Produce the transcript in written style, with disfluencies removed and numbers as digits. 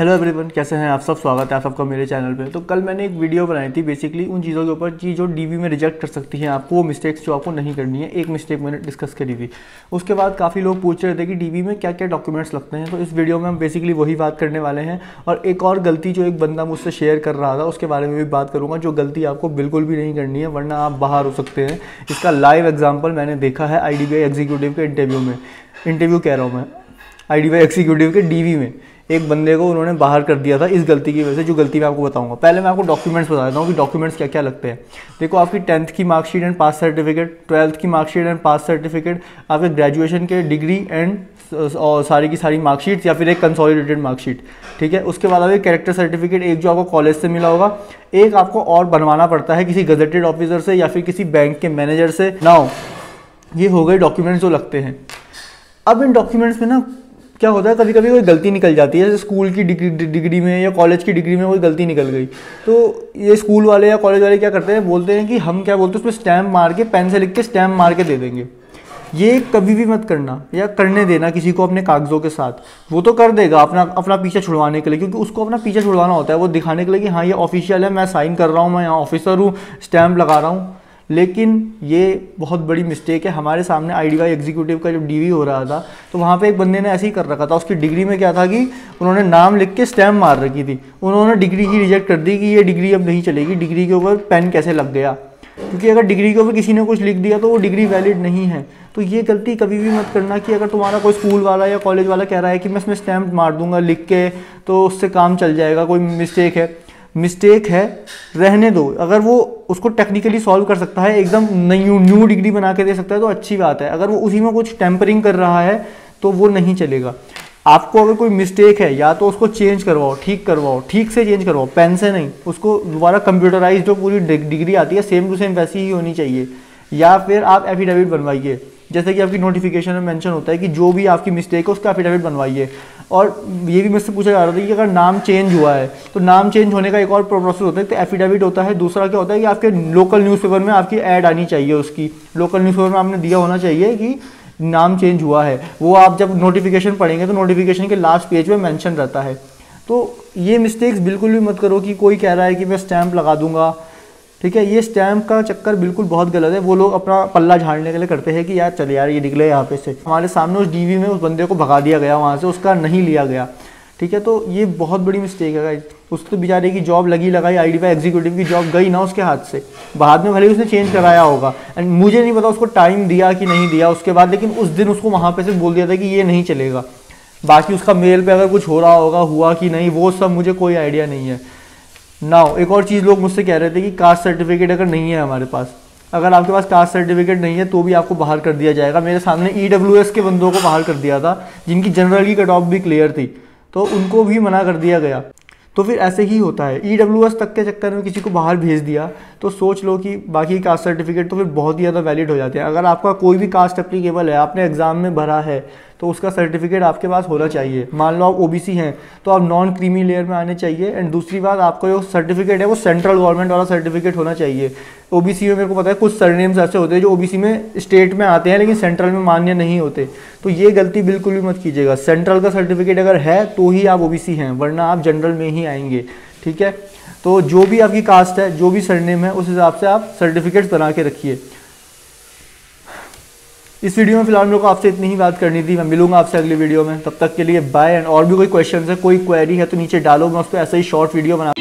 Hello everyone, कैसे हैं आप सब। स्वागत है आप सबका मेरे चैनल पे। तो कल मैंने एक वीडियो बनाई थी बेसिकली उन चीज़ों के ऊपर जो डीबी में रिजेक्ट कर सकती हैं आपको, वो मिस्टेक्स जो आपको नहीं करनी है। एक मिस्टेक मैंने डिस्कस करी थी, उसके बाद काफ़ी लोग पूछ रहे थे कि डीबी में क्या क्या डॉक्यूमेंट्स लगते हैं। तो इस वीडियो में हम बेसिकली वही बात करने वाले हैं। और एक और गलती जो एक बंदा मुझसे शेयर कर रहा था उसके बारे में भी बात करूँगा, जो गलती आपको बिल्कुल भी नहीं करनी है वरना आप बाहर हो सकते हैं। इसका लाइव एग्जाम्पल मैंने देखा है IDBI एग्जीक्यूटिव के इंटरव्यू कह रहा हूँ मैं, IDBI एग्जीक्यूटिव के DV में एक बंदे को उन्होंने बाहर कर दिया था इस गलती की वजह से, जो गलती मैं आपको बताऊंगा। पहले मैं आपको डॉक्यूमेंट्स बता देता हूँ कि डॉक्यूमेंट्स क्या क्या लगते हैं। देखो, आपकी 10th की marksheet and pass certificate, 12th की मार्कशीट एंड पास सर्टिफिकेट, आपके ग्रेजुएशन के डिग्री एंड और सारी की सारी मार्कशीट या फिर एक कंसोलिडेटेड मार्कशीट, ठीक है। उसके बाद एक कैरेक्टर सर्टिफिकेट, एक जो आपको कॉलेज से मिला होगा, एक आपको और बनवाना पड़ता है किसी गजेटेड ऑफिसर से या फिर किसी बैंक के मैनेजर से। नाउ ये हो गए डॉक्यूमेंट्स जो लगते हैं। अब इन डॉक्यूमेंट्स में ना क्या होता है, कभी कभी कोई गलती निकल जाती है। जैसे स्कूल की डिग्री में या कॉलेज की डिग्री में कोई गलती निकल गई, तो ये स्कूल वाले या कॉलेज वाले क्या करते हैं, बोलते हैं कि हम क्या बोलते हैं उसमें स्टैम्प मार के, पेन से लिख के स्टैम्प मार के दे देंगे। ये कभी भी मत करना या करने देना किसी को अपने कागजों के साथ। वो तो कर देगा अपना पीछा छुड़वाने के लिए, क्योंकि उसको अपना पीछा छुड़वाना होता है, वो दिखाने के लिए कि हाँ ये ऑफिशियल है, मैं साइन कर रहा हूँ, मैं यहाँ ऑफिसर हूँ, स्टैम्प लगा रहा हूँ। लेकिन ये बहुत बड़ी मिस्टेक है। हमारे सामने IDBI एग्जीक्यूटिव का जब DV हो रहा था तो वहाँ पे एक बंदे ने ऐसे ही कर रखा था। उसकी डिग्री में क्या था कि उन्होंने नाम लिख के स्टैम्प मार रखी थी, उन्होंने डिग्री ही रिजेक्ट कर दी कि ये डिग्री अब नहीं चलेगी, डिग्री के ऊपर पेन कैसे लग गया। क्योंकि अगर डिग्री के ऊपर किसी ने कुछ लिख दिया तो वो डिग्री वैलिड नहीं है। तो ये गलती कभी भी मत करना कि अगर तुम्हारा कोई स्कूल वाला या कॉलेज वाला कह रहा है कि मैं इसमें स्टैम्प मार दूंगा लिख के तो उससे काम चल जाएगा, कोई मिस्टेक है रहने दो। अगर वो उसको टेक्निकली सॉल्व कर सकता है, एकदम न्यू डिग्री बना के दे सकता है तो अच्छी बात है। अगर वो उसी में कुछ टेम्परिंग कर रहा है तो वो नहीं चलेगा। आपको अगर कोई मिस्टेक है या तो उसको चेंज करवाओ, ठीक से चेंज करवाओ, पेन से नहीं। उसको दोबारा कंप्यूटराइज जो पूरी डिग्री आती है सेम टू सेम वैसी ही होनी चाहिए। या फिर आप एफिडेविट बनवाइए, जैसे कि आपकी नोटिफिकेशन में मेंशन होता है कि जो भी आपकी मिस्टेक है उसका एफिडेविट बनवाइए। और ये भी मुझसे पूछा जा रहा था कि अगर नाम चेंज हुआ है तो नाम चेंज होने का एक और प्रोसेस होता है, तो एफिडेविट होता है। दूसरा क्या होता है कि आपके लोकल न्यूज़पेपर में आपकी ऐड आनी चाहिए, उसकी लोकल न्यूज़पेपर में आपने दिया होना चाहिए कि नाम चेंज हुआ है। वो आप जब नोटिफिकेशन पढ़ेंगे तो नोटिफिकेशन के लास्ट पेज में मेंशन रहता है। तो ये मिस्टेक्स बिल्कुल भी मत करो कि कोई कह रहा है कि मैं स्टैम्प लगा दूंगा, ठीक है। ये स्टैम्प का चक्कर बिल्कुल बहुत गलत है। वो लोग अपना पल्ला झाड़ने के लिए करते हैं कि यार चले यार ये निकले यहाँ पे से। हमारे सामने उस DV में उस बंदे को भगा दिया गया वहाँ से, उसका नहीं लिया गया, ठीक है। तो ये बहुत बड़ी मिस्टेक है। उसको तो बेचारे की जॉब लगाई IDBI एग्जीक्यूटिव की जॉब गई ना उसके हाथ से, बाद में भले उसने चेंज कराया होगा एंड मुझे नहीं पता उसको टाइम दिया कि नहीं दिया उसके बाद, लेकिन उस दिन उसको वहाँ पे से बोल दिया था कि ये नहीं चलेगा। बाकी उसका मेल पे अगर कुछ हो रहा होगा, हुआ कि नहीं, वो सब मुझे कोई आइडिया नहीं है। नाउ एक और चीज़ लोग मुझसे कह रहे थे कि कास्ट सर्टिफिकेट अगर नहीं है हमारे पास, अगर आपके पास कास्ट सर्टिफिकेट नहीं है तो भी आपको बाहर कर दिया जाएगा। मेरे सामने EWS के बंदों को बाहर कर दिया था जिनकी जनरल की कट ऑफ भी क्लियर थी, तो उनको भी मना कर दिया गया। तो फिर ऐसे ही होता है, EWS तक के चक्कर में किसी को बाहर भेज दिया तो सोच लो कि बाकी कास्ट सर्टिफिकेट तो फिर बहुत ही ज़्यादा वैलिड हो जाते हैं। अगर आपका कोई भी कास्ट एप्लीकेबल है, आपने एग्ज़ाम में भरा है, तो उसका सर्टिफिकेट आपके पास होना चाहिए। मान लो आप OBC हैं तो आप नॉन क्रीमी लेयर में आने चाहिए। एंड दूसरी बात, आपका जो सर्टिफिकेट है वो सेंट्रल गवर्नमेंट वाला सर्टिफिकेट होना चाहिए। OBC में मेरे को पता है कुछ सरनेम्स ऐसे होते हैं जो OBC में स्टेट में आते हैं लेकिन सेंट्रल में मान्य नहीं होते, तो ये गलती बिल्कुल भी मत कीजिएगा। सेंट्रल का सर्टिफिकेट अगर है तो ही आप OBC हैं, वरना आप जनरल में ही आएंगे, ठीक है। तो जो भी आपकी कास्ट है, जो भी सरनेम है, उस हिसाब से आप सर्टिफिकेट्स बना के रखिए। इस वीडियो में फिलहाल मेरे को आपसे इतनी ही बात करनी थी। मैं मिलूंगा आपसे अगली वीडियो में, तब तक के लिए बाय। एंड और भी कोई क्वेश्चन है, कोई क्वेरी है तो नीचे डालो, मैं उस पर ऐसा ही शॉर्ट वीडियो बना